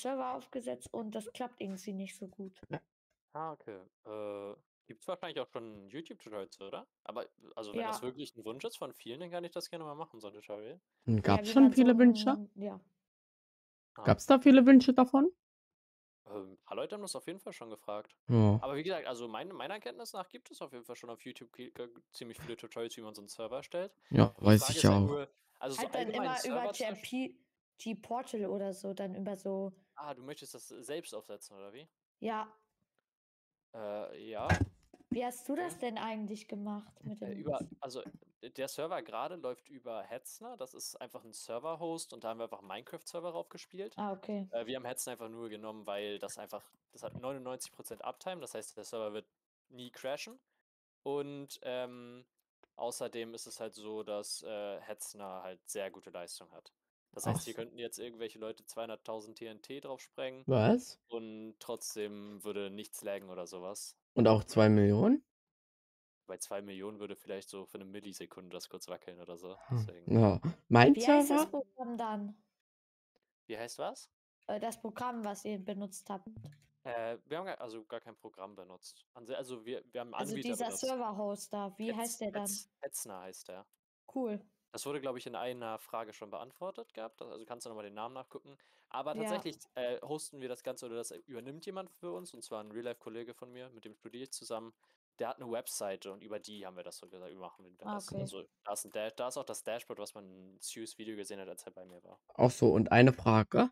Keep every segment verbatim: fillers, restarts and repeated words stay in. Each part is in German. Server aufgesetzt und das klappt irgendwie nicht so gut. Ah, okay. Äh, gibt es wahrscheinlich auch schon YouTube-Tutorials, oder? Aber also wenn ja. das wirklich ein Wunsch ist von vielen, dann kann ich das gerne mal machen, so ein Tutorial. Gab es ja, schon viele so, Wünsche? Ja. Ah. Gab es da viele Wünsche davon? Ein paar Leute haben das auf jeden Fall schon gefragt. Ja. Aber wie gesagt, also mein, meiner Kenntnis nach gibt es auf jeden Fall schon auf YouTube ziemlich viele Tutorials, wie man so einen Server stellt. Ja, ich weiß ich ja auch. Nur, also halt so dann immer Server über T F P Portal oder so, dann über so... Ah, du möchtest das selbst aufsetzen, oder wie? Ja. Äh, ja. Wie hast du das denn eigentlich gemacht? Mit dem äh, über, also der Server gerade läuft über Hetzner. Das ist einfach ein Server-Host und da haben wir einfach einen Minecraft-Server raufgespielt. Ah, okay. Äh, wir haben Hetzner einfach nur genommen, weil das einfach, das hat neunundneunzig Prozent Uptime. Das heißt, der Server wird nie crashen. Und ähm, außerdem ist es halt so, dass äh, Hetzner halt sehr gute Leistung hat. Das heißt, hier könnten jetzt irgendwelche Leute zweihunderttausend T N T drauf sprengen. Was? Und trotzdem würde nichts laggen oder sowas. Und auch zwei Millionen? Bei zwei Millionen würde vielleicht so für eine Millisekunde das kurz wackeln oder so. Deswegen. Ja. Mein Wie Server? heißt das Programm dann? Wie heißt was? Das Programm, was ihr benutzt habt. Äh, wir haben gar, also gar kein Programm benutzt. Also wir, wir haben einen Anbieter benutzt. Also dieser Server-Host da, wie Hetz, heißt der dann? Hetzner heißt der. Cool. Das wurde, glaube ich, in einer Frage schon beantwortet gehabt. Also kannst du nochmal den Namen nachgucken. Aber tatsächlich ja. äh, hosten wir das Ganze oder das übernimmt jemand für uns. Und zwar ein Real-Life-Kollege von mir, mit dem studiere ich zusammen. Der hat eine Webseite und über die haben wir das so gesagt. Über machen wir das. Okay. Also, da, ist ein Dash, da ist auch das Dashboard, was man in Sues Video gesehen hat, als er bei mir war. Ach so, und eine Frage?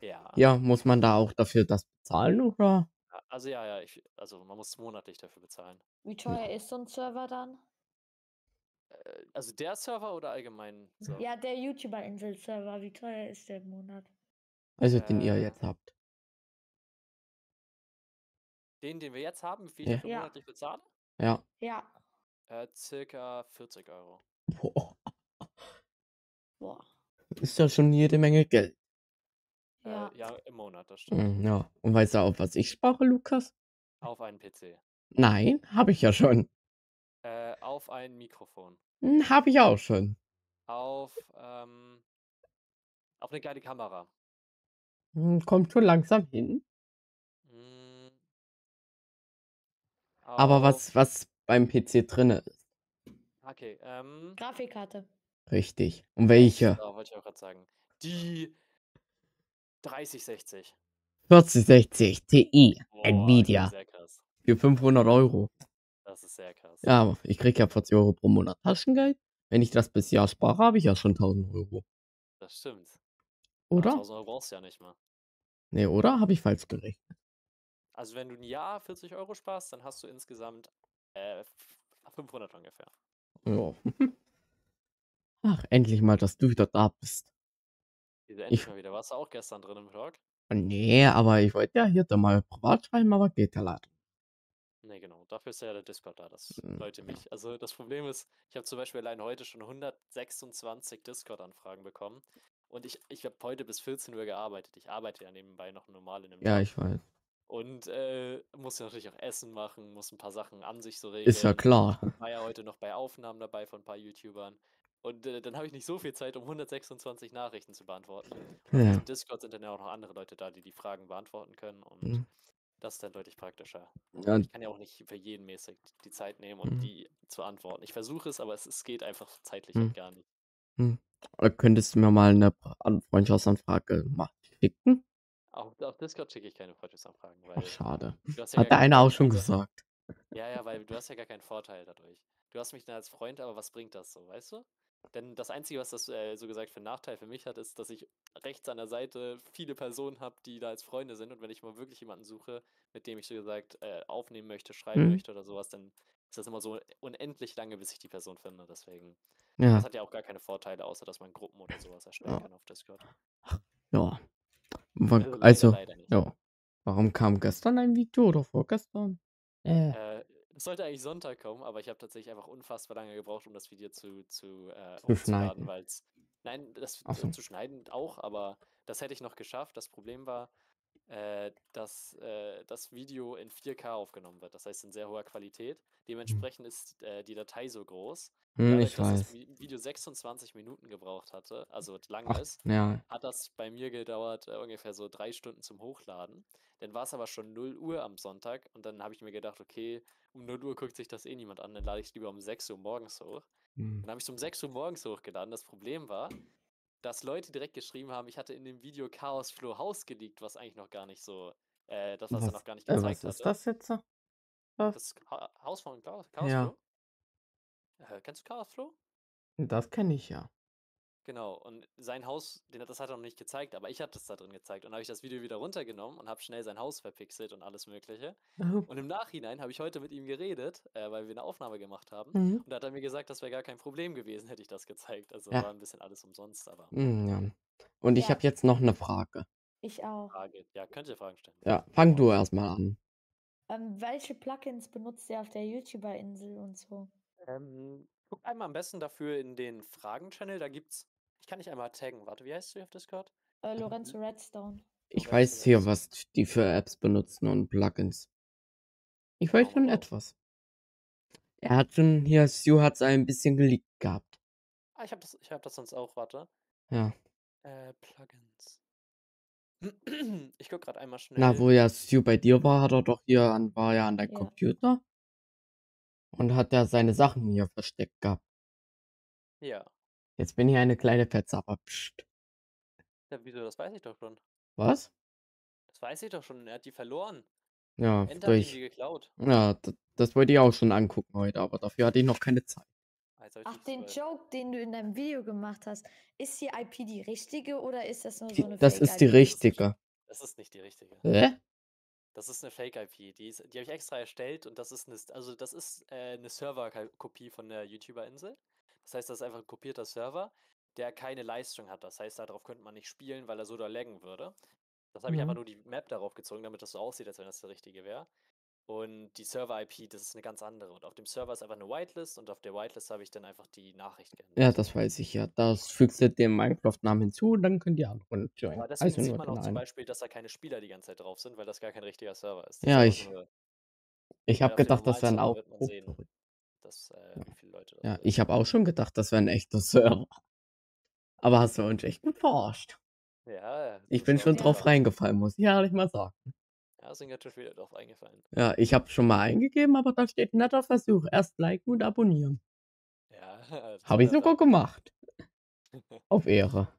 Ja. Ja, muss man da auch dafür das bezahlen, oder? Also ja, ja. Ich, also man muss monatlich dafür bezahlen. Wie teuer ist so ein Server dann? Also der Server oder allgemein? Server? Ja, der YouTuber-Insel-Server. Wie teuer ist der im Monat? Also äh, den ihr jetzt habt. Den, den wir jetzt haben? Wie viel ja. ich ja. monatlich bezahlen? Ja. Ja. Äh, circa vierzig Euro. Boah. Boah. Ist ja schon jede Menge Geld. Ja, äh, ja im Monat, das stimmt. Mhm, ja. Und weißt du, auf was ich spare, Lukas? Auf einen P C. Nein, habe ich ja schon. Äh, auf ein Mikrofon. Habe ich auch schon. Auf, ähm, auf eine geile Kamera. Kommt schon langsam hin. Mm. Aber was, was beim P C drin ist. Okay, ähm. Grafikkarte. Richtig. Und welche? Genau, wollte ich auch gerade sagen. Die dreißig sechzig. vierzig sechzig Ti. Boah, Nvidia. Sehr krass. Für fünfhundert Euro. Das ist sehr krass. Ja, ich krieg ja vierzig Euro pro Monat Taschengeld. Wenn ich das bis Jahr spare, habe ich ja schon tausend Euro. Das stimmt. Oder? tausend Euro brauchst du ja nicht mal. Nee, oder? Habe ich falsch gerechnet. Also wenn du ein Jahr vierzig Euro sparst, dann hast du insgesamt äh, fünfhundert ungefähr. Ja. Ach, endlich mal, dass du wieder da bist. Diese endlich ich... mal wieder. Warst du auch gestern drin im Vlog? Nee, aber ich wollte ja hier da mal privat schreiben, aber geht ja leider. Ne, genau. Dafür ist ja der Discord da, dass Leute mich... Also das Problem ist, ich habe zum Beispiel allein heute schon hundertsechsundzwanzig Discord-Anfragen bekommen und ich, ich habe heute bis vierzehn Uhr gearbeitet. Ich arbeite ja nebenbei noch normal in einem... Ja, Tag. Ich weiß. Und äh, muss ja natürlich auch Essen machen, muss ein paar Sachen an sich so regeln. Ist ja klar. Ich war ja heute noch bei Aufnahmen dabei von ein paar YouTubern und äh, dann habe ich nicht so viel Zeit, um hundertsechsundzwanzig Nachrichten zu beantworten. Und ja. Im Discord sind dann ja auch noch andere Leute da, die die Fragen beantworten können und... Mhm. Das ist dann deutlich praktischer. Ja. Ich kann ja auch nicht für jeden mäßig die Zeit nehmen und um mhm. die zu antworten. Ich versuche es, aber es, es geht einfach zeitlich mhm. gar nicht. Mhm. Oder könntest du mir mal eine Freundschaftsanfrage schicken? Auf, auf Discord schicke ich keine Freundschaftsanfragen. Weil Ach, schade. Ja Hat der eine auch schon Vorteil. gesagt. Ja, ja, weil du hast ja gar keinen Vorteil dadurch. Du hast mich dann als Freund, aber was bringt das so, weißt du? Denn das Einzige, was das äh, so gesagt für einen Nachteil für mich hat, ist, dass ich rechts an der Seite viele Personen habe, die da als Freunde sind. Und wenn ich mal wirklich jemanden suche, mit dem ich so gesagt äh, aufnehmen möchte, schreiben mhm. möchte oder sowas, dann ist das immer so unendlich lange, bis ich die Person finde. Deswegen, ja. das hat ja auch gar keine Vorteile, außer dass man Gruppen oder sowas erstellen ja. kann auf Discord. Ja. Also, also ja. Warum kam gestern ein Video oder vorgestern? Äh. äh Es sollte eigentlich Sonntag kommen, aber ich habe tatsächlich einfach unfassbar lange gebraucht, um das Video zu, zu, äh, zu schneiden. Weil's, nein, das so. zu schneiden auch, aber das hätte ich noch geschafft. Das Problem war, äh, dass äh, das Video in vier K aufgenommen wird. Das heißt in sehr hoher Qualität. Dementsprechend ist äh, die Datei so groß. Hm, dadurch, ich weiß. Dass das Video sechsundzwanzig Minuten gebraucht hatte, also lang Ach, ist, ja. hat das bei mir gedauert äh, ungefähr so drei Stunden zum Hochladen. Dann war es aber schon null Uhr am Sonntag und dann habe ich mir gedacht, okay, um null Uhr guckt sich das eh niemand an, dann lade ich es lieber um sechs Uhr morgens hoch. Hm. Dann habe ich es um sechs Uhr morgens hochgeladen. Das Problem war, dass Leute direkt geschrieben haben, ich hatte in dem Video Chaos Flow House geleakt, was eigentlich noch gar nicht so, äh, das, was, was er noch gar nicht gezeigt hat. Äh, was ist hatte. das jetzt so? Was? Das ha Haus von Chaos, Chaos ja. Flow? Äh, kennst du Chaos Flow? Das kenne ich ja. Genau, und sein Haus, das hat er noch nicht gezeigt, aber ich habe das da drin gezeigt. Und habe ich das Video wieder runtergenommen und habe schnell sein Haus verpixelt und alles Mögliche. Mhm. Und im Nachhinein habe ich heute mit ihm geredet, äh, weil wir eine Aufnahme gemacht haben. Mhm. Und da hat er mir gesagt, das wäre gar kein Problem gewesen, hätte ich das gezeigt. Also ja. war ein bisschen alles umsonst, aber... Mhm, ja. Und ich ja. habe jetzt noch eine Frage. Ich auch. Frage. Ja, könnt ihr Fragen stellen. Ja, fang du erstmal an. Ähm, welche Plugins benutzt ihr auf der YouTuber-Insel und so? Ähm, guckt einmal am besten dafür in den Fragen-Channel, da gibt's... Ich kann nicht einmal taggen. Warte, wie heißt du auf Discord? Äh, Lorenzo Redstone. Ich Lorenzo weiß hier, was die für Apps benutzen und Plugins. Ich weiß schon etwas. Er hat schon, hier, Sue hat es ein bisschen geleakt gehabt. Ah, ich hab das, ich hab das sonst auch, warte. Ja. Äh, Plugins. Ich guck gerade einmal schnell. Na, wo ja Sue bei dir war, hat er doch hier, an, war ja an deinem ja. Computer. Und hat ja seine Sachen hier versteckt gehabt. Ja. Jetzt bin ich eine kleine Petze, aber pst. Ja, wieso? Das weiß ich doch schon. Was? Das weiß ich doch schon. Er hat die verloren. Ja, Ente hat die geklaut. Ja, das, das wollte ich auch schon angucken heute, aber dafür hatte ich noch keine Zeit. Ach, den Joke, den du in deinem Video gemacht hast. Ist die I P die richtige oder ist das nur so eine Fake I P? Das ist die richtige. Das ist nicht die richtige. Hä? Das ist eine Fake I P. Die, die habe ich extra erstellt und das ist eine, also das ist äh, eine Serverkopie von der YouTuber-Insel. Das heißt, das ist einfach ein kopierter Server, der keine Leistung hat. Das heißt, darauf könnte man nicht spielen, weil er so da laggen würde. Das habe mhm. ich einfach nur die Map darauf gezogen, damit das so aussieht, als wenn das der richtige wäre. Und die Server I P, das ist eine ganz andere. Und auf dem Server ist einfach eine Whitelist und auf der Whitelist habe ich dann einfach die Nachricht geändert. Ja, das weiß ich ja. Das fügst du dem Minecraft-Namen hinzu und dann können die anderen joinen. Aber deswegen also sieht man auch zum Beispiel, dass da keine Spieler die ganze Zeit drauf sind, weil das gar kein richtiger Server ist. Das ja, ist ich, eine, ich habe gedacht, das wären auch... Dass, äh, ja. viele Leute ja, ich habe auch schon gedacht, das wäre ein echter Server. Aber hast du uns echt gut verarscht. Ja. Ich bin schon drauf reingefallen, muss ich ehrlich mal sagen. Ja, sind natürlich wieder drauf reingefallen. Ja, ich habe schon mal eingegeben, aber da steht netter Versuch. Erst liken und abonnieren. Ja. Habe ich sogar gemacht. Auf Ehre.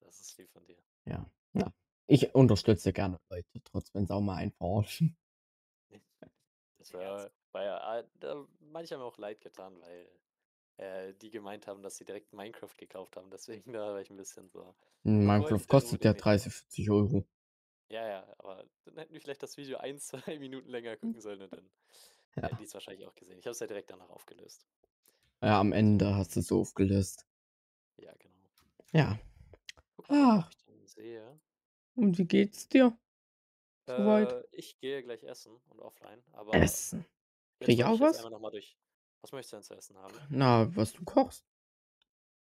Das ist lieb von dir. Ja. ja. Ich unterstütze gerne Leute, trotz wenn sie auch mal einen verarschen. Das wäre... Weil ja, da, manche haben auch leid getan, weil äh, die gemeint haben, dass sie direkt Minecraft gekauft haben. Deswegen da war ich ein bisschen so. Minecraft kostet ja dreißig, vierzig Euro. Ja, ja, aber dann hätten wir vielleicht das Video ein, zwei Minuten länger gucken sollen und dann ja. hätten die es wahrscheinlich auch gesehen. Ich habe es ja direkt danach aufgelöst. Ja, am Ende hast du es so aufgelöst. Ja, genau. Ja. Guck mal, ah. ich dann sehe. Und wie geht's dir? Äh, Soweit? Ich gehe gleich essen und offline. Aber essen? Krieg ich auch was? Durch. Was möchtest du denn zu essen haben? Na, was du kochst.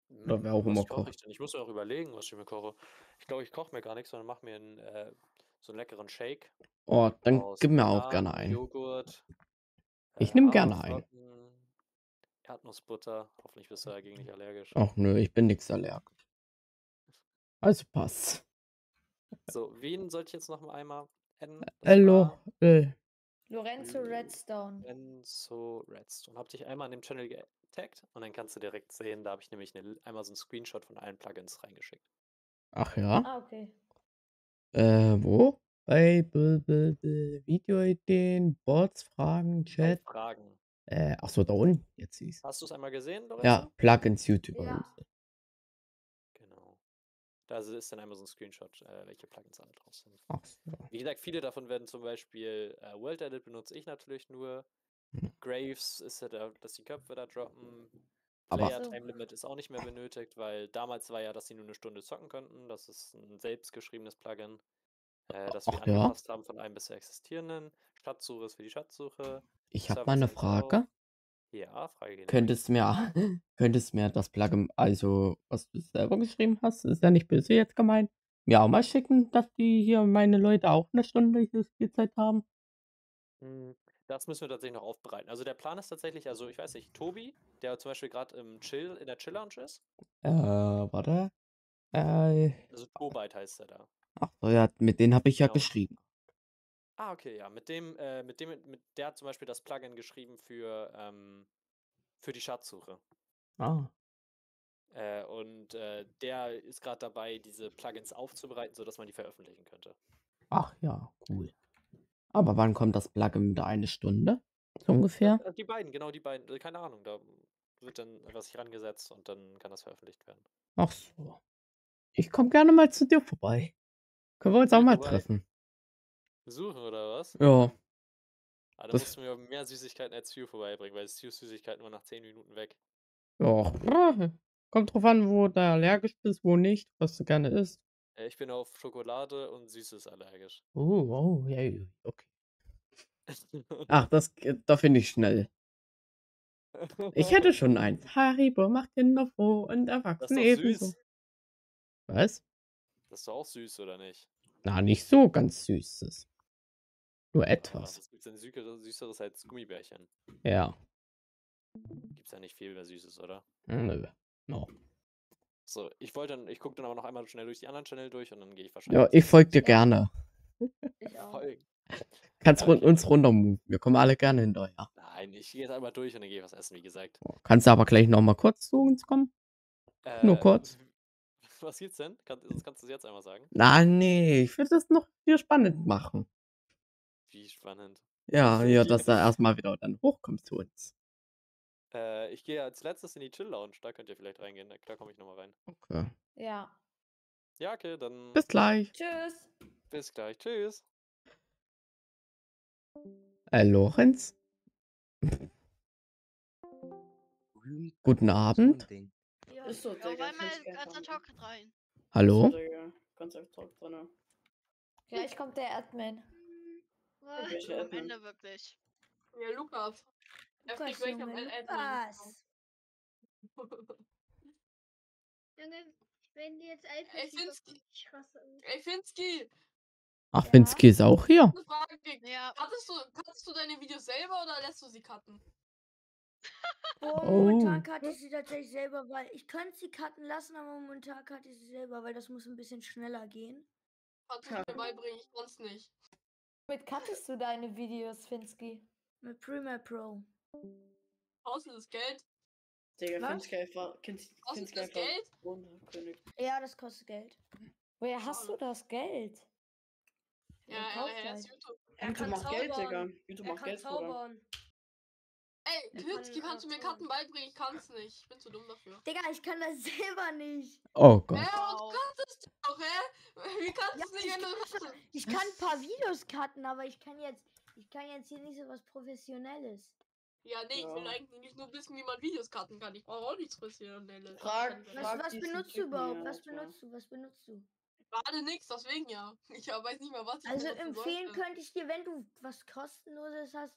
Oder wer auch immer kocht. Ich, ich muss mir auch überlegen, was ich mir koche. Ich glaube, ich koche mir gar nichts, sondern mache mir einen, äh, so einen leckeren Shake. Oh, dann gib mir auch gerne einen. Joghurt. Ich äh, nehme gerne einen. Erdnussbutter. Hoffentlich bist du dagegen nicht allergisch. Ach nö, ich bin nichts allergisch. Also passt. So, wen sollte ich jetzt noch einmal ändern? Hallo. Lorenzo Redstone. Lorenzo Redstone. Hab dich einmal in dem Channel getaggt und dann kannst du direkt sehen, da habe ich nämlich eine, einmal so einen Screenshot von allen Plugins reingeschickt. Ach ja? Ah, okay. Äh, wo? Bei Videoideen, Boards, Fragen, Chat. Bei Fragen. Äh, achso, da unten. Jetzt siehst du. Hast du es einmal gesehen, Lorenzo? Ja, Plugins YouTuber. Ja. Da ist dann einmal so ein Screenshot, äh, welche Plugins alle drauf sind. Ach so. Wie gesagt, viele davon werden zum Beispiel äh, World Edit benutze ich natürlich nur. Hm. Graves ist ja da, dass die Köpfe da droppen. Aber Player Time Limit ist auch nicht mehr benötigt, weil damals war ja, dass sie nur eine Stunde zocken könnten. Das ist ein selbstgeschriebenes Plugin, äh, das wir Ach, angepasst ja. haben von einem bisher existierenden. Schatzsuche ist für die Schatzsuche. Ich habe mal eine Frage. Auch. Ja, Frage. Könntest mir, könntest mir das Plugin, also was du selber geschrieben hast, ist ja nicht böse jetzt gemeint, mir auch mal schicken, dass die hier meine Leute auch eine Stunde hier Spielzeit haben? Das müssen wir tatsächlich noch aufbereiten. Also der Plan ist tatsächlich, also ich weiß nicht, Tobi, der zum Beispiel gerade im Chill, in der Chill-Lounge ist. Äh, warte. Äh, also Tobite heißt er da. Ach so, ja, mit denen habe ich ja genau. geschrieben. Ah, okay, ja. Mit dem, äh, mit dem, mit der hat zum Beispiel das Plugin geschrieben für, ähm, für die Schatzsuche. Ah. Äh, und äh, der ist gerade dabei, diese Plugins aufzubereiten, sodass man die veröffentlichen könnte. Ach ja, cool. Aber wann kommt das Plugin mit eine Stunde? So ungefähr? Die beiden, genau, die beiden. Keine Ahnung, da wird dann was sich rangesetzt und dann kann das veröffentlicht werden. Ach so. Ich komme gerne mal zu dir vorbei. Können wir uns auch mal treffen. Besuchen oder was? Ja. Aber da musst du mir mehr Süßigkeiten als Sue vorbeibringen, weil Sues Süßigkeiten nur nach zehn Minuten weg. Ja. Kommt drauf an, wo du allergisch bist, wo nicht, was du gerne isst. Ich bin auf Schokolade und Süßes allergisch. Oh, wow, oh, ja, okay. Ach, das, da finde ich schnell. Ich hätte schon eins. Haribo macht Kinder froh und Erwachsene ebenso. Was? Das ist doch auch süß, oder nicht? Na, nicht so ganz Süßes. Nur etwas. Es gibt ein Süßeres als Gummibärchen. Ja. Gibt's ja nicht viel über Süßes, oder? Nö. No. So, ich wollte dann, ich gucke dann aber noch einmal schnell durch die anderen Channel durch und dann gehe ich wahrscheinlich. Ja, ich folge dir gerne. Ja. Kannst ja, run okay. uns runter move. Wir kommen alle gerne hinterher. Ja. Nein, ich gehe jetzt einmal durch und dann gehe ich was essen, wie gesagt. Kannst du aber gleich nochmal kurz zu uns kommen? Äh, Nur kurz. Was gibt's denn? Kann, kannst du es jetzt einmal sagen? Nein, nee, ich würde das noch viel spannend machen. Wie spannend? Ja, ja, dass du erstmal wieder dann hochkommst zu uns. Äh, ich gehe als letztes in die Chill-Lounge, da könnt ihr vielleicht reingehen, da, da komme ich nochmal rein. Okay. Ja. Ja, okay, dann... Bis gleich. Tschüss. Bis gleich, tschüss. Äh, Lorenz? Guten Abend. Ja, ist so, Digga. Rein. Hallo? Ganz auf Talk drin. Gleich kommt der Admin. Was? Ich bin am Ende wirklich. Ja, Lukas. Gott, Junge, was? Junge, wenn die jetzt Finski. Ey, Finski! Ach, ja. Finski ist auch hier. Ja. Hattest du, kannst du deine Videos selber oder lässt du sie cutten? Oh, oh. Momentan cutte ich sie tatsächlich selber, weil ich könnte sie cutten lassen, aber momentan cutte ich sie selber, weil das muss ein bisschen schneller gehen. Kannst du mir beibringen, ich kann's nicht. Womit cuttest du deine Videos, Finski? Mit Premiere Pro. Auslöses Geld. Digga, Finski einfach. Auslöses das Geld? Wunderkönig. Ja, das kostet Geld. Woher hast du das Geld? Ja, ja, ja, er ist YouTube. Er YouTube kann macht zaubern. Geld, Digga. YouTube er macht Geld, zaubern. Ey, Finski, kann kannst du mir Karten beibringen? Ich kann's nicht. Ich bin zu dumm dafür. Digga, ich kann das selber nicht. Oh Gott. Hä, äh, und kannst du doch, hä? Wie kannst ja, du nicht, wenn du kannst, ich kann ein paar Videos cutten, aber ich kann jetzt, ich kann jetzt hier nicht so was Professionelles. Ja, nee, ja. Ich will eigentlich nur wissen, wie man Videos cutten kann. Ich brauche auch nichts Professionelles. Frag, was frag was benutzt du überhaupt? Was benutzt du? Was benutzt du? Gerade nichts, deswegen ja. Ich weiß nicht mehr, was ich Also empfehlen sollte. Könnte ich dir, wenn du was Kostenloses hast,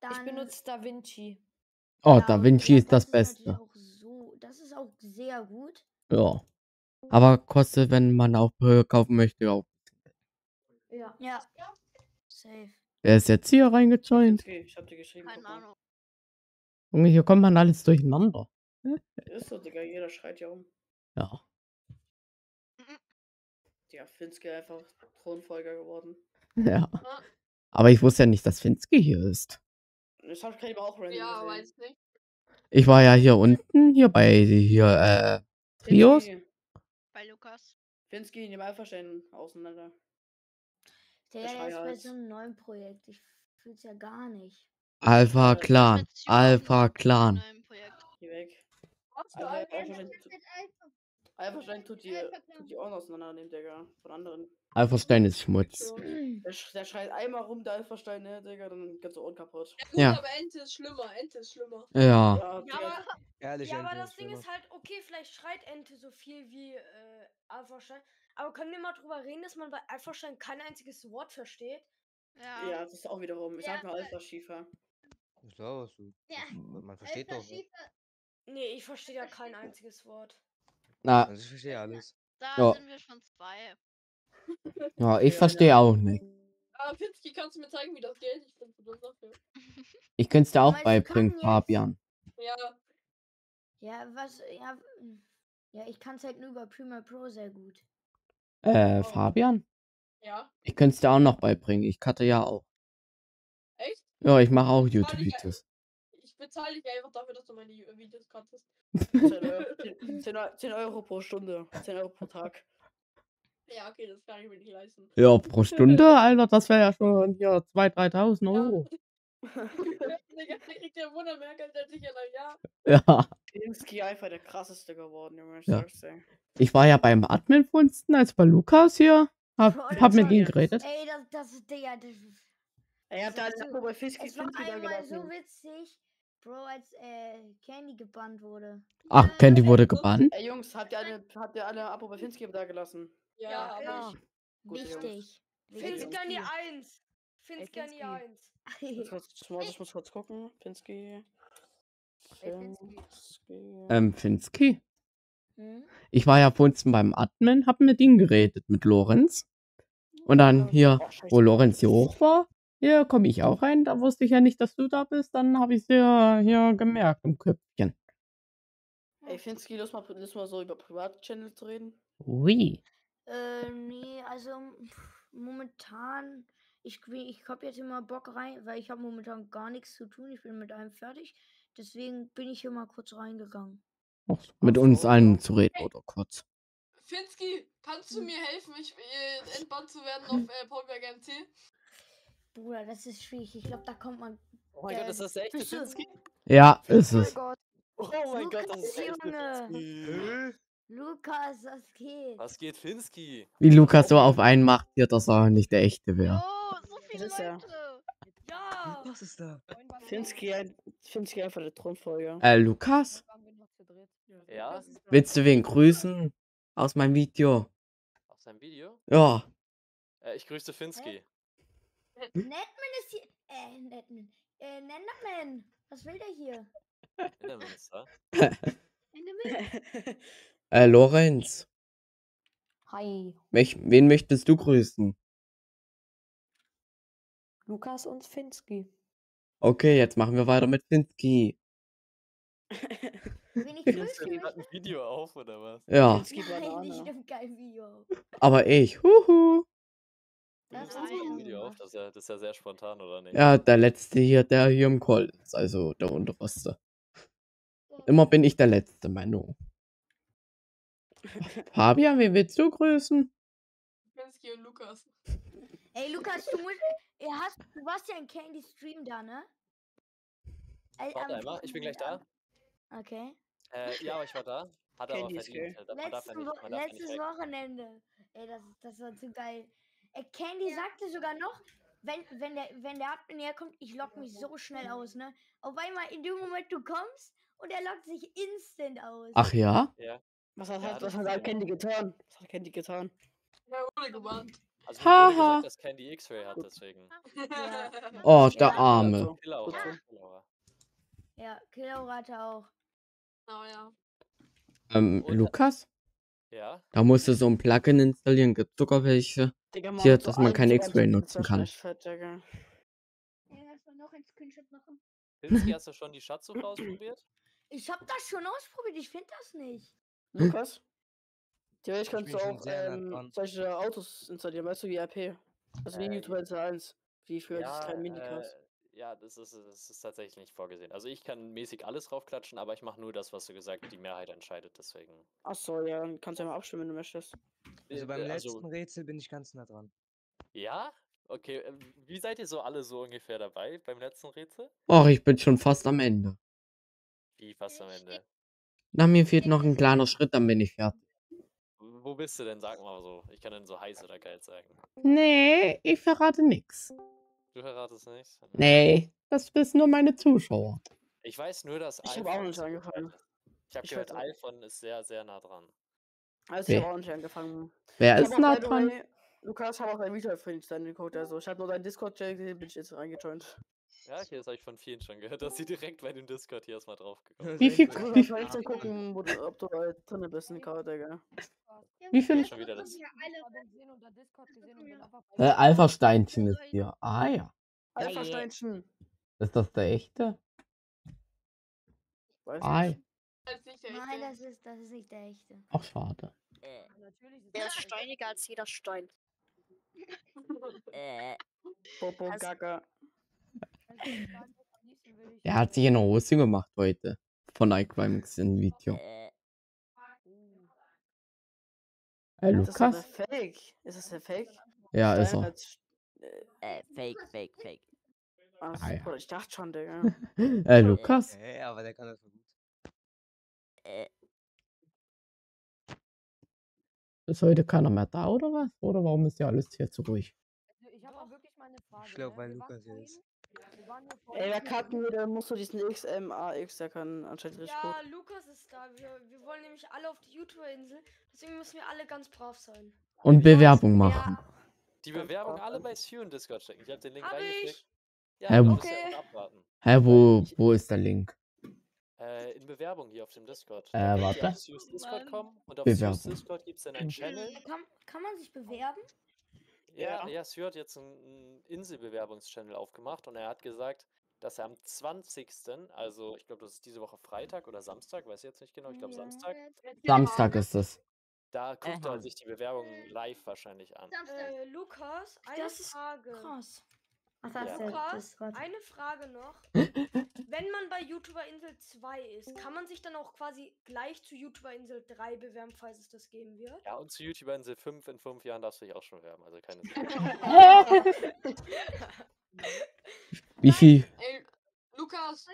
dann... Ich benutze Da Vinci. Oh, ja, Da Vinci ist das, das Beste. Ist auch so, das ist auch sehr gut. Ja. Aber kostet, wenn man auch kaufen möchte, auch. Ja. Ja. Safe. Wer ist jetzt hier reingejoint? Okay, ich hab dir geschrieben. Keine Ahnung. Junge, hier kommt man alles durcheinander. Ist so, Digga, jeder schreit ja um. Ja. Ja, Finski einfach Thronfolger geworden. Ja. Aber ich wusste ja nicht, dass Finski hier ist. Ich hab gerade auch random Ja, gesehen. Weiß nicht. Ich war ja hier unten, hier bei, hier, äh, Trios. Finski. Bei Lukas. Finski in dem Alphastein auseinander. Der ist bei so einem neuen Projekt. Ich fühl's ja gar nicht. Alpha Clan. Alpha Clan. Geh weg. Alphastein tut die Ohren auseinander, nehmt der gar. Von anderen. Alphastein ist Schmutz. Der schreit einmal rum, der Alphastein, ne, Digga, dann ganze Ohren kaputt. Ja, aber Ente ist schlimmer. Ente ist schlimmer. Ja. Ja, aber das Ding ist halt, okay, vielleicht schreit Ente so viel wie Alphastein. Aber können wir mal drüber reden, dass man bei Alphastein kein einziges Wort versteht? Ja, ja das ist auch wiederum. Ich ja, sag mal Alphaschiefer. Ich glaube, ja. man versteht doch. Nee, ich verstehe ja kein einziges Wort. Na, also ich verstehe alles. Da ja. sind wir schon zwei. Ja, ich ja, verstehe ja. auch nicht. Ah, Finski, kannst du mir zeigen, wie das geht? Ich bin so dafür. Ich könnte es dir auch beibringen, Fabian. Ja. Ja, was, ja, ja, ich kann es halt nur über Premiere Pro sehr gut. Äh, oh. Fabian? Ja? Ich könnte es dir auch noch beibringen, ich cutte ja auch. Echt? Ja, ich mache auch YouTube-Videos. Ich bezahle dich einfach dafür, dass du meine Videos cuttest. zehn Euro pro Stunde, zehn Euro pro Tag. Ja, okay, das kann ich mir nicht leisten. Ja, pro Stunde, Alter, das wäre ja schon hier zweitausend, dreitausend Euro. Digga, der kriegt ja Wunderwerk, als hätte ich ja noch, ja. Finski einfach der krasseste geworden, Junge, ich sag's dir. Ich war ja beim Admin vorhin, als bei Lukas hier. Hab, oh, hab mit ihm geredet. Ey, das, das ist Digga, das ist... Ey, hab da als Abo bei Finski wieder gelassen. Das war einmal so witzig, Bro, als äh, Candy gebannt wurde. Ach, äh, Candy wurde gebannt? Ey, Jungs, habt ihr alle, habt ihr alle Abo bei Finski da gelassen? Ja, ja, aber ja. Gut, richtig. Finski an die eins. Finski an die eins. Ich muss kurz gucken. Finski. Finski. Ähm, Finski. Hm? Ich war ja vorhin beim Admin, hab mit ihm geredet, mit Lorenz. Und dann hier, wo Lorenz hier hoch war, hier komme ich auch rein. Da wusste ich ja nicht, dass du da bist. Dann habe ich es ja hier gemerkt im Köpfchen. Ey, Finski, lass mal, lass mal so über Privat-Channels reden. Ui. Äh, nee, also pff, momentan, ich, ich hab jetzt immer Bock rein, weil ich habe momentan gar nichts zu tun, ich bin mit allem fertig, deswegen bin ich hier mal kurz reingegangen. Ach, mit Ach, uns so. allen zu reden, hey. Oder kurz. Finski, kannst du mir helfen, ich, äh, entbannt zu werden auf äh, Pokémon M T? Bruder, das ist schwierig, ich glaube, da kommt man... Oh mein äh, Gott, ist das der echte Finski? Ja, ist es. Oh mein Gott, oh mein Lukas, Gott das ist der echte Finski. Lukas, was geht? Was geht, Finski? Wie Lukas so auf einen macht, hier, dass er nicht der Echte wäre. Oh, so viele Leute! Ja! ja. Was ist da? Finski, ein, Finski einfach der Thronfolger. Äh, Lukas? Ja? Willst du wen grüßen? Aus meinem Video. Aus deinem Video? Ja. Äh, ich grüße Finski. Äh? Nedman ist hier... Äh, Nedman. Äh, Nenderman. Was will der hier? Nenderman ist da. Nenderman. Äh, Lorenz. Hi. Mich, wen möchtest du grüßen? Lukas und Finski. Okay, jetzt machen wir weiter mit Finski. Finski hat ein Video auf, oder was? Ja. Finski Banane. Nein, ich nehme kein Video auf. Aber ich, huhu. Das, das, ist ein Video auf. Das, ist ja, das ist ja sehr spontan, oder nicht? Ja, der letzte hier, der hier im Call ist, also der unterste. Immer bin ich der letzte, Manu. Fabian, wen willst du grüßen? Finski und Lukas. Ey, Lukas, du musst. Ihr hast, du warst ja in Candy Stream da, ne? Ey, warte einmal, ich bin gleich da. Okay. Äh, ja, aber ich war da. Hat Candy aber verdient. Letzte Wo nicht, letztes Wochenende. Ey, das, das war zu geil. Ey, Candy sagte sogar noch, wenn, wenn der, wenn der Admin näher kommt, ich lock mich so schnell aus, ne? Auf einmal, in dem Moment, du kommst und er lockt sich instant aus. Ach ja? Ja. Was hat, ja, was hat ja. Candy getan? Was hat Candy getan? Er wurde gebannt. Also ich habe gesagt, dass Candy X-Ray hat, deswegen. Ja. Oh, der ja. Arme. Ja, ja Killaura hat er auch. Oh, ja. Ähm, Und, Lukas? Ja? Da musst du so ein Plugin installieren, gibt sogar welche, Digga, man hier, dass so man keinen X-Ray nutzen kann. Fett, Digga. Ja, das war noch ein Screenshot machen. Finski, hast du schon die Schatzsuche ausprobiert? Ich hab das schon ausprobiert, ich finde das nicht. Lukas? Theoretisch kannst du auch ähm, solche Autos installieren, weißt du, wie R P. Also wie äh, YouTube eins, wie für ja, das kleine Minicast. Äh, ja, das ist, das ist tatsächlich nicht vorgesehen. Also ich kann mäßig alles draufklatschen, aber ich mache nur das, was du gesagt hast, die Mehrheit entscheidet, deswegen. Achso, ja, dann kannst du ja mal abstimmen, wenn du möchtest. Also beim äh, also, letzten Rätsel bin ich ganz nah dran. Ja? Okay, wie seid ihr so alle so ungefähr dabei beim letzten Rätsel? Och, ich bin schon fast am Ende. Wie fast am Ende? Na, mir fehlt noch ein kleiner Schritt, dann bin ich fertig. Wo bist du denn? Sag mal so. Ich kann denn so heiß oder geil sagen. Nee, ich verrate nix. Du verratest nichts? Nee, das wissen nur meine Zuschauer. Ich weiß nur, dass ich habe auch nicht angefangen. Ich habe gehört, Alphon ist sehr, sehr nah dran. Also ich habe auch nicht angefangen. Wer ist nah dran? Lukas hat auch dein Video für deinen Encode, also ich habe nur deinen Discord-Channel gesehen, bin ich jetzt reingejoint. Ja, hier habe ich von vielen schon gehört, dass sie direkt bei dem Discord hier erstmal draufgekommen sind. Wie viel wie viel ich gucken, wo du, ob du halt drin bist in der Karte, gell? Wie viel? Schon wieder das. Äh, Alphasteinchen ist hier. Ah ja. Alphasteinchen. Ist das der echte? Weiß ah, nicht. Das nicht der echte. Nein, das ist, das ist nicht der echte. Ach, schade. Äh. Der ist steiniger als jeder Stein. äh. Popo, also, Kaka. Der hat sich eine Hose gemacht heute. Von iCrimex in Video. Äh. Hey, Lukas? Ist das Fake? Ist das der Fake? Ja, Stein ist er. Als, äh, fake, Fake, Fake. Ah, ah, ja. Ich dachte schon, Digga. Ey, Lukas? Hey, aber der kann das so gut. Äh. Ist heute keiner mehr da, oder was? Oder warum ist ja alles hier zu ruhig? Also, ich habe auch wirklich mal eine Frage. Ich glaube, weil Lukas hier ist. Ey, der Karten, der muss so diesen X M A X, der kann anscheinend richtig gut. Ja, Lukas ist da. Wir, wir wollen nämlich alle auf die YouTube-Insel. Deswegen müssen wir alle ganz brav sein. Und Bewerbung machen. Die Bewerbung alle bei Sue und Discord checken. Ich hab den Link hab reingesteckt. Ja, hä, wo, okay. Hä, wo, wo ist der Link? Äh, in Bewerbung hier auf dem Discord. Äh, warte. Auf Sue's Discord kommen und auf Sue's Discord gibt's dann einen Channel. Kann, kann man sich bewerben? Ja, ja. ja Sue hat jetzt einen Inselbewerbungs-Channel aufgemacht und er hat gesagt, dass er am zwanzigsten, also ich glaube, das ist diese Woche Freitag oder Samstag, weiß ich jetzt nicht genau, ich glaube ja. Samstag. Samstag ist es. Da guckt er sich die Bewerbung live wahrscheinlich an. Äh, Lukas, eine das ist Frage. Krass. Ach, das ja. Lukas, eine Frage noch. Wenn man bei YouTuber Insel zwei ist, kann man sich dann auch quasi gleich zu YouTuber Insel drei bewerben, falls es das geben wird? Ja, und zu YouTuber Insel fünf in fünf Jahren darfst du dich auch schon bewerben, also keine Sorge. Wie viel? Ey, Lukas,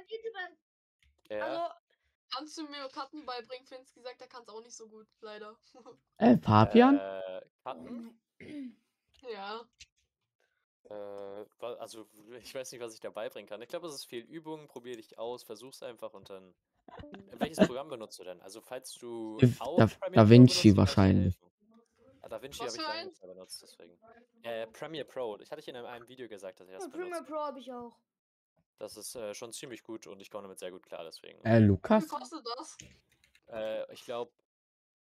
ja. Also, kannst du mir Karten beibringen? Finski sagt, er kann es auch nicht so gut, leider. Äh, Fabian? Äh, Karten? Ja. Also, ich weiß nicht, was ich da beibringen kann. Ich glaube, es ist viel Übung. Probier dich aus, versuch's einfach und dann. Welches Programm benutzt du denn? Also, falls du. Auch da, da Vinci benutzt, wahrscheinlich. Ja, Da Vinci habe ich lange nicht mehr benutzt, deswegen. Äh, Premiere Pro. Ich hatte ich in einem Video gesagt, dass ich das ja, benutze. Premiere Pro habe ich auch. Das ist äh, schon ziemlich gut und ich komme damit sehr gut klar, deswegen. Äh, Lukas? Wie kostet das? Äh, ich glaube.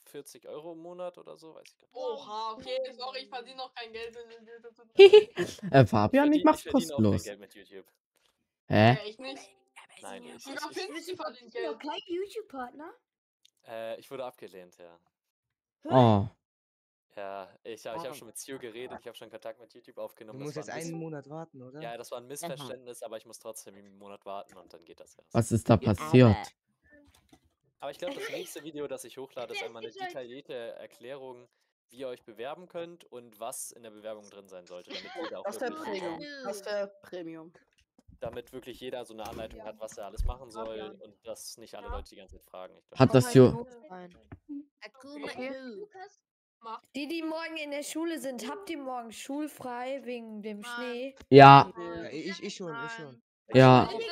vierzig Euro im Monat oder so, weiß ich gar nicht. Oha, okay, sorry, ich verdiene noch kein Geld mit YouTube. äh, Fabian, ich mach's kostenlos. Ich verdiene auch kein Geld mit YouTube. Hä? Äh? Ich nicht. Nein, ich nicht. Ich bin kein YouTube-Partner. Äh, ich wurde abgelehnt, ja. Oh. Ja, ich, ich habe schon mit Sue geredet, ich habe schon Kontakt mit YouTube aufgenommen. Du musst jetzt einen Monat warten, oder? Ja, das war ein Missverständnis, aber ich muss trotzdem einen Monat warten und dann geht das erst. Was ist da passiert? Aber ich glaube, das nächste Video, das ich hochlade, ist einmal eine detaillierte Erklärung, wie ihr euch bewerben könnt und was in der Bewerbung drin sein sollte. Damit jeder auch das ist der Premium. Das ist der Premium. Damit wirklich jeder so eine Anleitung hat, was er alles machen soll und dass nicht alle Leute die ganze Zeit fragen. Ich glaub, hat das Jo... Die, die morgen in der Schule sind, habt ihr morgen schulfrei wegen dem Schnee? Ja. ja ich, ich schon, ich schon. Ja. Ich muss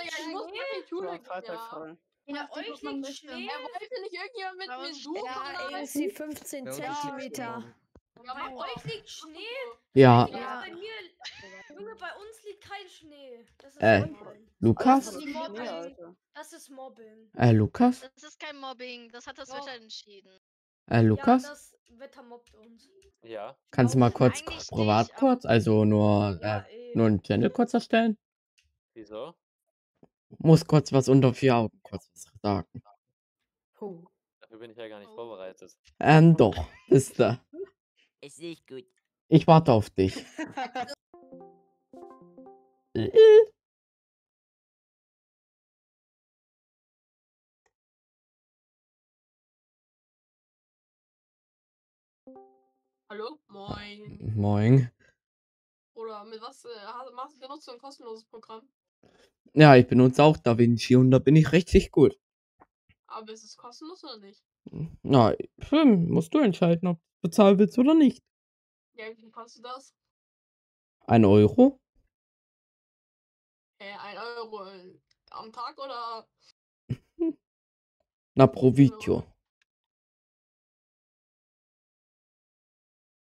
in die Schule gehen. Ja, euch liegt Schnee. Er wollte nicht irgendjemand mit mir suchen. Ja, ey, ist die fünfzehn Zentimeter. Ja, bei euch liegt Schnee. Ja. ja. Bei mir, bei uns liegt kein Schnee. Das ist äh, Lukas? Das ist Mobbing. Das ist Mobbing. Äh, Lukas? Das ist kein Mobbing. Das hat das Wetter entschieden. Äh, Lukas? Ja, das Wetter mobbt uns. Ja. Kannst du mal kurz privat kurz, also nur, ja, äh, nur einen Channel kurz erstellen? Wieso? Muss kurz was unter vier Augen kurz was sagen. Oh. Dafür bin ich ja gar nicht vorbereitet. Ähm, doch, ist da. Ist nicht gut. Ich warte auf dich. Hallo? Moin. Moin. Oder mit was äh, machst, benutzt du ein kostenloses Programm? Ja, ich benutze auch Da Vinci und da bin ich richtig gut. Aber ist es kostenlos oder nicht? Na, musst du entscheiden, ob du bezahlen willst oder nicht. Ja, wie kostet das? Ein Euro? Äh, ein Euro am Tag oder? Na, pro Video.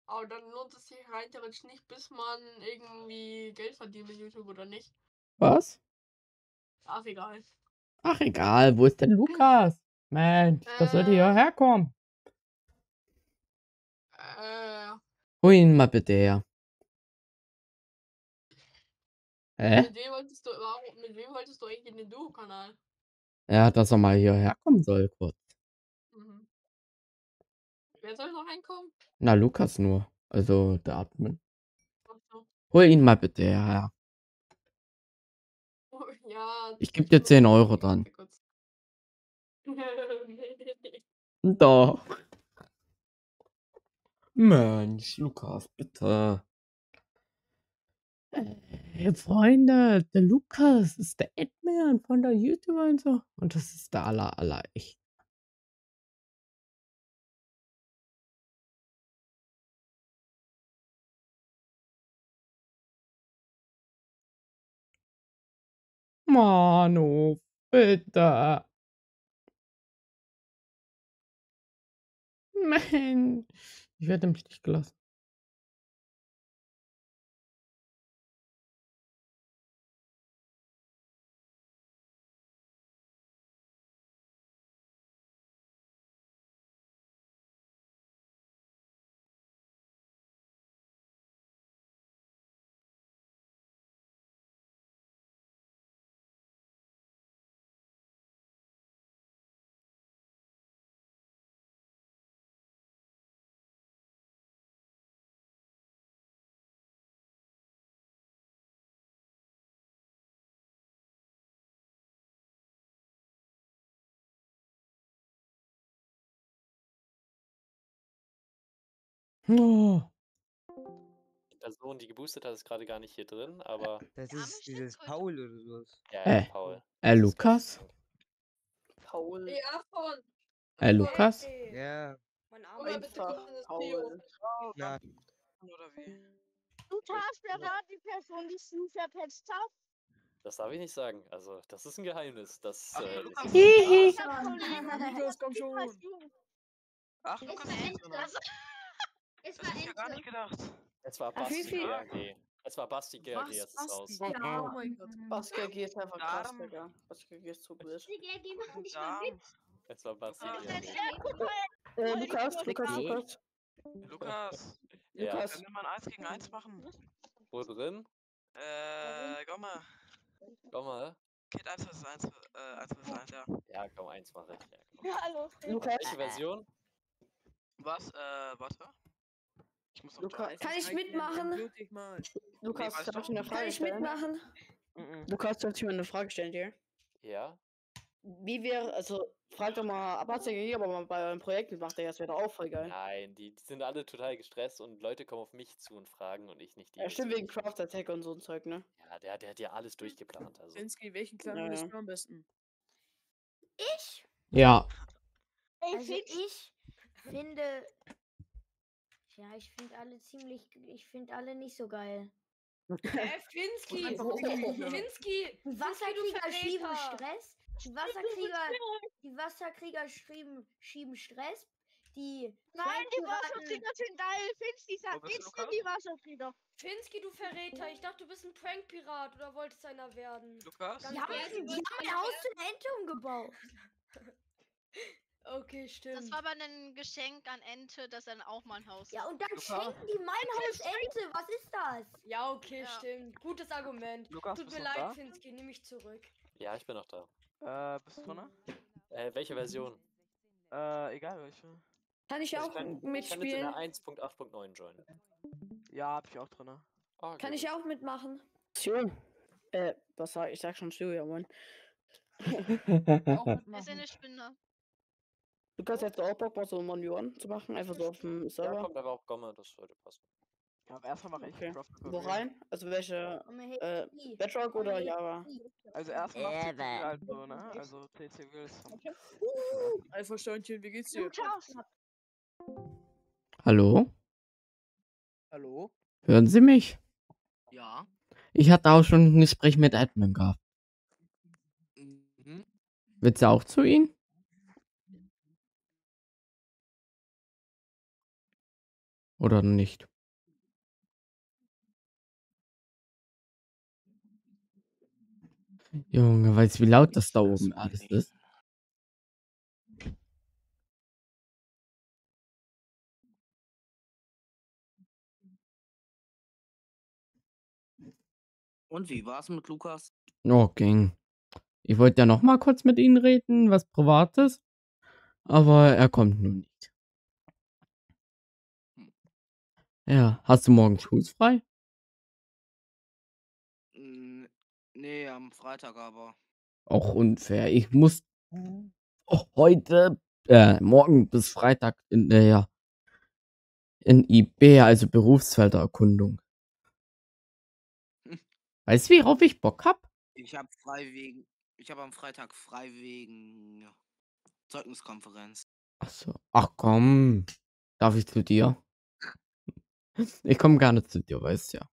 Aber dann lohnt es sich rein theoretisch nicht, bis man irgendwie Geld verdient mit YouTube oder nicht. Was? Ach, egal. Ach, egal. Wo ist denn Lukas? Mensch, äh, das sollte ja herkommen. Äh. Hol ihn mal bitte her. Hä? Mit wem wolltest du, warum, mit wem wolltest du eigentlich in den Duo-Kanal? Ja, dass er mal hierher kommen soll, kurz. Mhm. Wer soll noch reinkommen? Na, Lukas nur. Also, der Admin. So. Hol ihn mal bitte her. Oh, ja. Ich gebe dir zehn Euro dran. Doch. Mensch, Lukas, bitte. Hey, Freunde, der Lukas ist der Admin von der YouTuber und so. Und das ist der aller, aller echt. Manu, bitte. Mensch, ich werde im Stich gelassen. Oh. Die Person, die geboostet hat, ist gerade gar nicht hier drin, aber... Das ist dieses Paul oder sowas. Ja, äh, Paul. Äh, Lukas? Paul. Ja, Paul. Äh, Lukas? Ja. Mein Arm einfach. Paul. Ja. Oder wie? Du darfst ja da die Person, die Sue verpetzt hat. Das darf ich nicht sagen. Also, das ist ein Geheimnis. Das... Hihi. Lukas, komm schon. Ach, Lukas, es war Ente. Ich hab gar nicht gedacht. Es war Basti G R G. Es war Basti G R G, jetzt ist raus. Oh mein Gott. Basti G R G ist einfach krass, Digga. Basti G R G ist zu blöd. Basti G R G macht nicht mal mit. Es war Basti G R G. Lukas, Lukas, Lukas. Lukas. Lukas. Kann man eins gegen eins machen? Wo drin? Äh, komm mal. Komm mal. Geht eins versus eins, äh, eins versus eins, ja. Ja, komm, eins mal recht. Ja, hallo. Lukas. Welche Version? Was, äh, warte. Ich muss Luca, kann ich mitmachen? Lukas, nee, darf ich eine Frage stellen? Kann ich mitmachen? Lukas, darf ich mir eine Frage stellen dir? Ja. Wie wäre, also, frag doch mal, ab hat es ja gegeben, aber bei eurem Projekt macht er das wäre doch auch voll geil. Nein, die, die sind alle total gestresst und Leute kommen auf mich zu und fragen und ich nicht die. Ja, stimmt, wegen Craft Attack und so ein Zeug, ne? Ja, der, der hat ja alles durchgeplant. Also. Finski, welchen Clan ja. Bist du am besten? Ich? Ja. Also ich finde... Ja, ich finde alle ziemlich, ich finde alle nicht so geil. Äh, Finski! Finski! Wasserkrieger schieben Stress. Die Wasserkrieger, die Wasserkrieger schieben, schieben Stress. Die Nein, die Wasserkrieger sind geil. Finski, sag nichts gegen die Wasserkrieger. Finski, du Verräter. Ich dachte, du bist ein Prankpirat oder wolltest einer werden. Lukas? Die haben ein Haus zu einer Ente umgebaut. Okay, stimmt. Das war aber ein Geschenk an Ente, dass dann auch mein Haus. Ja, und dann Luca. Schenken die mein Haus Ente. Was ist das? Ja, okay, ja. Stimmt. Gutes Argument. Lukas, tut mir leid, Finski, nehme ich zurück. Ja, ich bin noch da. Äh, bist du noch? Äh, welche Version? Äh, egal welche. Kann ich also auch kann, mitspielen? Ich kann jetzt in der eins Punkt acht Punkt neun joinen. Ja, hab ich auch drin. Oh, kann ich auch mitmachen? Schön. Äh, was sag ich? Ich sag schon Sue, ja, moin. Wir sind eine Spinne. Du kannst jetzt auch Bock, so ein One V One zu machen, einfach so auf dem Server. Da kommt aber auch Gomme, das sollte passen. Ja, aber erstmal mache ich okay. Wo rein? Also welche, äh, Bedrock oder Java? Also erstmal macht C C halt so, ne? Also C C willst du. Okay. Uh, Alpha Steinchen, wie geht's dir? Hallo? Hallo? Hören Sie mich? Ja. Ich hatte auch schon ein Gespräch mit Admin gehabt. Mhm. Willst du auch zu Ihnen? Oder nicht? Junge, weißt du, wie laut das da oben alles ist? Und wie war's mit Lukas? Oh, ging. Ich wollte ja noch mal kurz mit Ihnen reden, was Privates. Aber er kommt nun nicht. Ja, hast du morgen schulfrei? Nee, am Freitag aber. Auch unfair. Ich muss auch heute, äh, morgen bis Freitag in der in I B, also Berufsfeldererkundung. Weißt du, worauf ich Bock hab? Ich hab frei wegen, ich hab am Freitag frei wegen ja, Zeugniskonferenz. Ach so. Ach komm, darf ich zu dir? Ich komme gar nicht zu dir, weißt ja.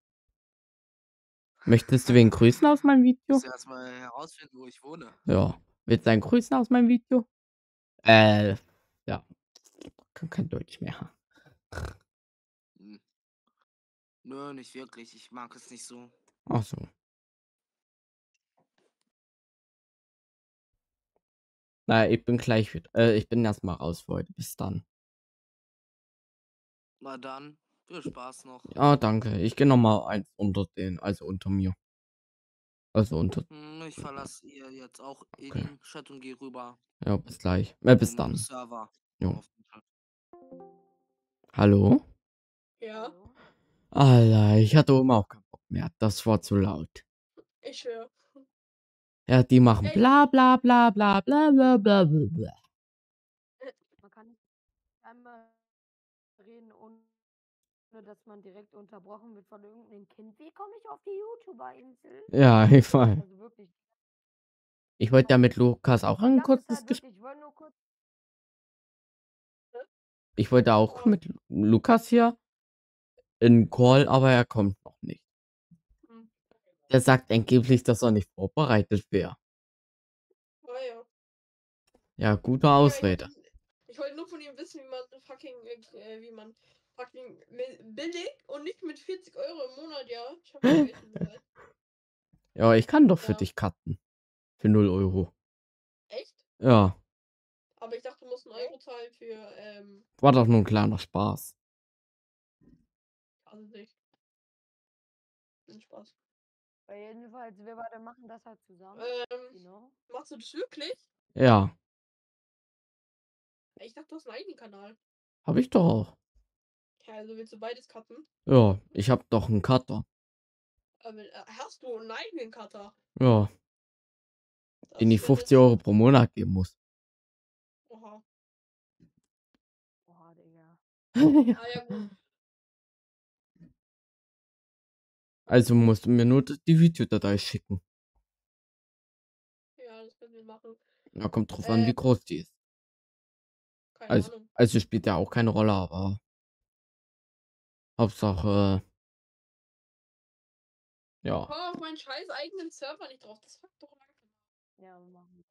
Möchtest du wen grüßen aus meinem Video? Ich muss erstmal herausfinden, wo ich wohne. Ja. Willst du einen grüßen aus meinem Video? Äh, ja. Ich kann kein Deutsch mehr. Hm. Nö, nicht wirklich. Ich mag es nicht so. Ach so. Na, ich bin gleich wieder. Äh, ich bin erstmal raus für heute. Bis dann. Na dann. Viel Spaß noch. Ja, danke. Ich gehe nochmal eins unter den, also unter mir. Also unter... Ich verlasse ihr jetzt auch okay. In Chat und gehe rüber. Ja, bis gleich. Äh, bis dann. Server. Jo. Hallo? Ja? Alter, ich hatte immer auch keinen Bock mehr. Das war zu laut. Ich höre. Ja, die machen Ey. bla bla bla bla bla bla bla bla. Man kann nicht einmal reden und dass man direkt unterbrochen wird von irgendeinem Kind. Wie komme ich auf die YouTuber-Insel? Ja, ich weiß. Also wirklich. Ich wollte ja mit Lukas auch ein kurzes Gespräch. Ich wollte auch mit Lukas hier in Call, aber er kommt noch nicht. Der sagt angeblich, dass er nicht vorbereitet wäre. Oh ja. Ja, gute Ausrede. Ich wollte nur von ihm wissen, wie man fucking, äh, wie man fucking billig und nicht mit vierzig Euro im Monat, ja. Ich hab nicht ja, ich kann doch für ja. dich cutten. Für null Euro. Echt? Ja. Aber ich dachte, du musst einen Euro zahlen für, ähm... War doch nur ein kleiner Spaß. Also nicht. Ein Spaß. Weil jedenfalls, wir beide machen das halt zusammen. Ähm, genau. Machst du das wirklich? Ja. Ich dachte, du hast einen eigenen Kanal. Hab ich doch auch. Also willst du beides cutten? Ja, ich hab doch einen Cutter. Aber hast du einen eigenen Cutter? Ja. Das den ich fünfzig Euro pro Monat geben muss. Oha. Oha, Digga. Ah, ja, gut. Also musst du mir nur die Videodatei schicken. Ja, das können wir machen. Ja, kommt drauf äh, an, wie groß die ist. Keine also, Ahnung. Also spielt ja auch keine Rolle, aber... Hauptsache. Ja. Ich komme auf meinen scheiß eigenen Server nicht drauf. Das fuckt doch lange. Ja, wir machen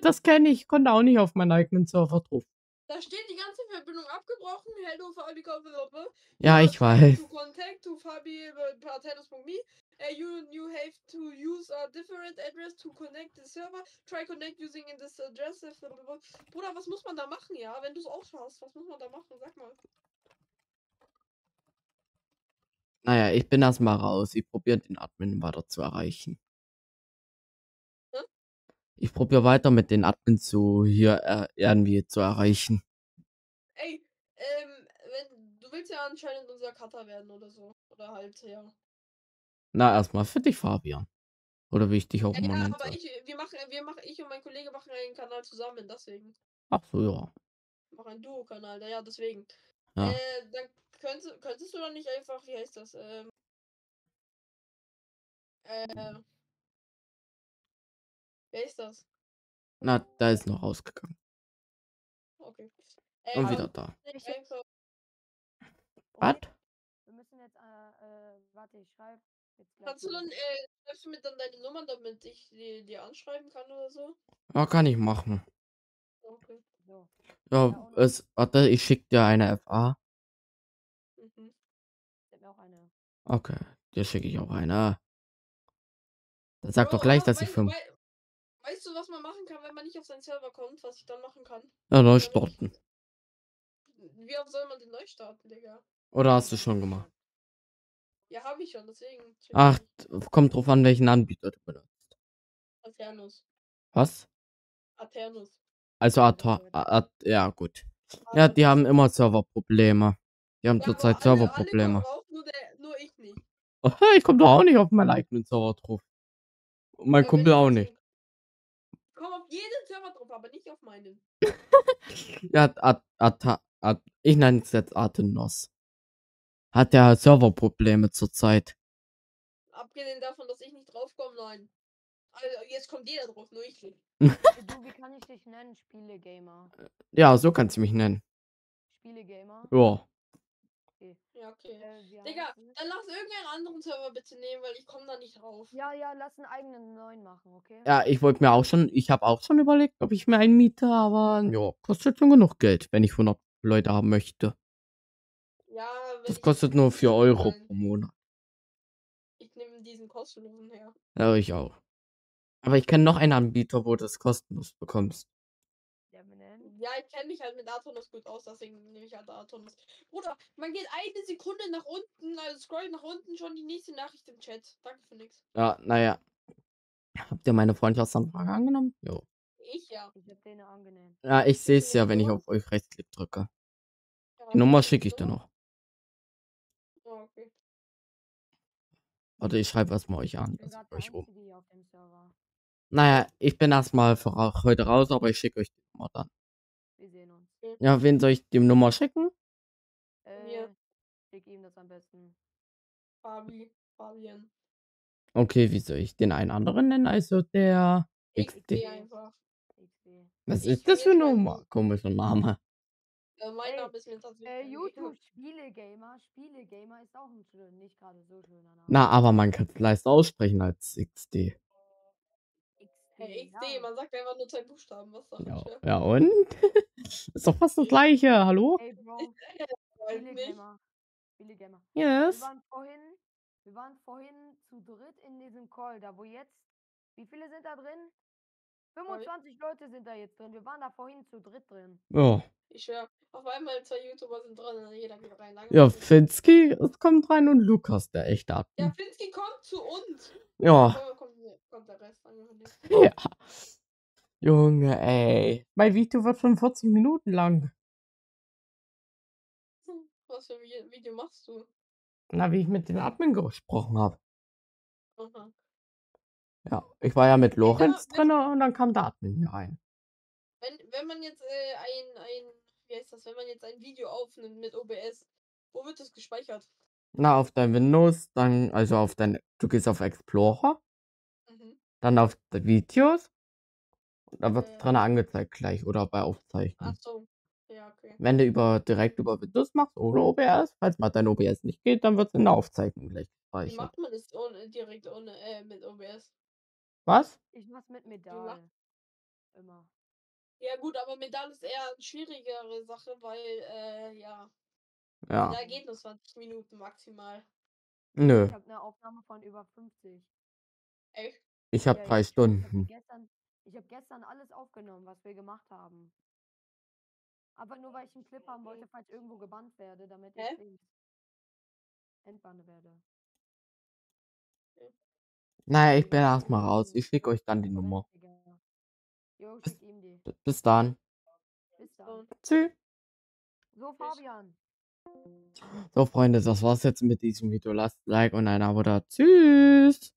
das. Das kenne ich. Ich konnte auch nicht auf meinen eigenen Server drauf. Da steht die ganze Verbindung abgebrochen. Hello, Fabi, Kaffee, ja, ich weiß. To contact to Fabi, Athenos Punkt me. You, you have to use a different address to connect the server. Try connect using in this address. Bruder, was muss man da machen, ja? Wenn du es auch schaust, was muss man da machen? Sag mal. Naja, ich bin erstmal raus. Ich probiere den Admin weiter zu erreichen. Hm? Ich probiere weiter mit den Admin zu hier äh, irgendwie zu erreichen. Ey, ähm, wenn, du willst ja anscheinend unser Cutter werden oder so. Oder halt, ja. Na, erstmal für dich, Fabian. Oder will ich dich auch im Moment? Ja, aber ich, wir machen, wir machen, ich und mein Kollege machen einen Kanal zusammen, deswegen. Ach so, ja. Ich mache einen Duo-Kanal, ja, deswegen. Ja. Äh, dann könntest, könntest du doch nicht einfach, wie heißt das, ähm, äh, wer ist das? Na, da ist noch rausgegangen. Okay. Äh, Und wieder da. Was? Wir müssen jetzt, äh, äh warte, ich schreibe. Kannst du dann, äh, schreibst du mir dann deine Nummern, damit ich die, die anschreiben kann oder so? Ja, kann ich machen. Okay. So. Ja, es, warte, ich schick dir eine F A. Mhm. Ich hab auch eine. Okay, dir schicke ich auch eine. Dann sag Bro, doch gleich, dass ich fünf. Wei weißt du, was man machen kann, wenn man nicht auf seinen Server kommt, was ich dann machen kann? Ja, neu starten. Wie oft soll man den neu starten, Digga? Oder hast du schon gemacht? Ja, habe ich schon, deswegen. Ach, kommt drauf an, welchen Anbieter du benutzt. Athenos. Was? Athenos. Also Athenos. Ja, gut. Athenos. Ja, die haben immer Serverprobleme. Die haben ja, zurzeit Serverprobleme. Nur, nur ich nicht. Oh, ich komme doch auch nicht auf meinen eigenen Server drauf. Und mein ja, Kumpel auch nicht. Ich komme auf jeden Server drauf, aber nicht auf meinen. Ja, At At At ich nenne es jetzt Athenos. Hat der Serverprobleme zurzeit. Abgesehen davon, dass ich nicht draufkomme, nein. Also jetzt kommt jeder drauf, nur ich nicht. Du, wie kann ich dich nennen? Spielegamer. Ja, so kannst du mich nennen. Spielegamer? Ja. Okay. Ja, okay. Äh, Digga, dann lass irgendeinen anderen Server bitte nehmen, weil ich komme da nicht drauf. Ja, ja, lass einen eigenen neuen machen, okay? Ja, ich wollte mir auch schon, ich habe auch schon überlegt, ob ich mir einen miete, aber ja, kostet schon genug Geld, wenn ich hundert Leute haben möchte. Ja, das kostet nur vier Euro pro Monat. Ich nehme diesen kostenlosen her. Ja, ich auch. Aber ich kenne noch einen Anbieter, wo du es kostenlos bekommst. Ja, ich kenne mich halt mit Athenos gut aus, deswegen nehme ich halt Athenos. Bruder, man geht eine Sekunde nach unten, also scrollt nach unten, schon die nächste Nachricht im Chat. Danke für nix. Ja, naja. Habt ihr meine Freundschaftsanfrage angenommen? Jo. Ich ja. Ich hab den angenommen. Ja, ich sehe es ja, wenn ich auf euch Rechtsklick drücke. Ja, die Nummer schicke ich dir noch. Okay. Warte, ich schreibe erstmal euch an. Ich euch um. Auf dem naja, ich bin erstmal für heute raus, aber ich schicke euch die Nummer dann. Wir sehen uns. Ja, wen soll ich die Nummer schicken? Äh, ja. Schick ihm das am besten. Fabi, Fabian. Okay, wie soll ich den einen anderen nennen? Also der X D. Einfach. X D. Was ist das für eine Nummer? Komischer Name. Mein Name ist mir tatsächlich. Äh, YouTube Spielegamer, Spielegamer ist auch ein schön, nicht gerade so schöner Name. Na, aber man kann es leichter aussprechen als X D. Hey, X D, ja. Man sagt einfach nur zwei Buchstaben, was soll ja. Ich? Ja, und? Ist doch fast das gleiche, hallo? Hey, Bro. Spielegamer. Spielegamer. Yes. Wir waren vorhin, wir waren vorhin zu dritt in diesem Call, da wo jetzt, wie viele sind da drin? fünfundzwanzig Leute sind da jetzt drin. Wir waren da vorhin zu dritt drin. Ja. Ich höre, auf einmal zwei YouTuber sind drin, jeder geht rein. Lange ja, Finski kommt rein und Lukas, der echte Ab. Ja, Finski kommt zu uns. Ja. Kommt, kommt der Rest an. Ja. Junge, ey. Mein Video wird fünfundvierzig Minuten lang. Hm, was für ein Video machst du? Na, wie ich mit den Admin gesprochen habe. Aha. Ja, ich war ja mit Lorenz ja, drin und dann kam der Admin hier rein. Wenn, wenn man jetzt äh, ein, ein, wie heißt das, wenn man jetzt ein Video aufnimmt mit O B S, wo wird das gespeichert? Na, auf dein Windows, dann, also auf dein, du gehst auf Explorer, mhm. Dann auf Videos, und dann wird es äh, drin angezeigt gleich, oder bei Aufzeichnung. Ach so, ja, okay. Wenn du über, direkt über Windows machst, ohne O B S, falls mal dein O B S nicht geht, dann wird es in der Aufzeichnung gleich gespeichert. Wie macht man das ohne, direkt ohne, äh, mit O B S? Was? Ich mach's mit Medal. Immer. Ja gut, aber Medal ist eher eine schwierigere Sache, weil, äh, ja. Ja. Da geht nur zwanzig Minuten maximal. Nö. Ich hab eine Aufnahme von über fünfzig. Echt? Ich hab ja, drei ich, Stunden. Ich hab, gestern, ich hab gestern alles aufgenommen, was wir gemacht haben. Aber nur, weil ich einen Clip haben wollte, falls irgendwo gebannt werde, damit Hä? ich entbannt werde. Naja, ich bin erstmal raus. Ich schicke euch dann die Nummer. Jo, schick ihm die. Bis dann. Bis dann. Tschüss. So, Fabian. So, Freunde, das war's jetzt mit diesem Video. Lasst ein Like und ein Abo da. Tschüss.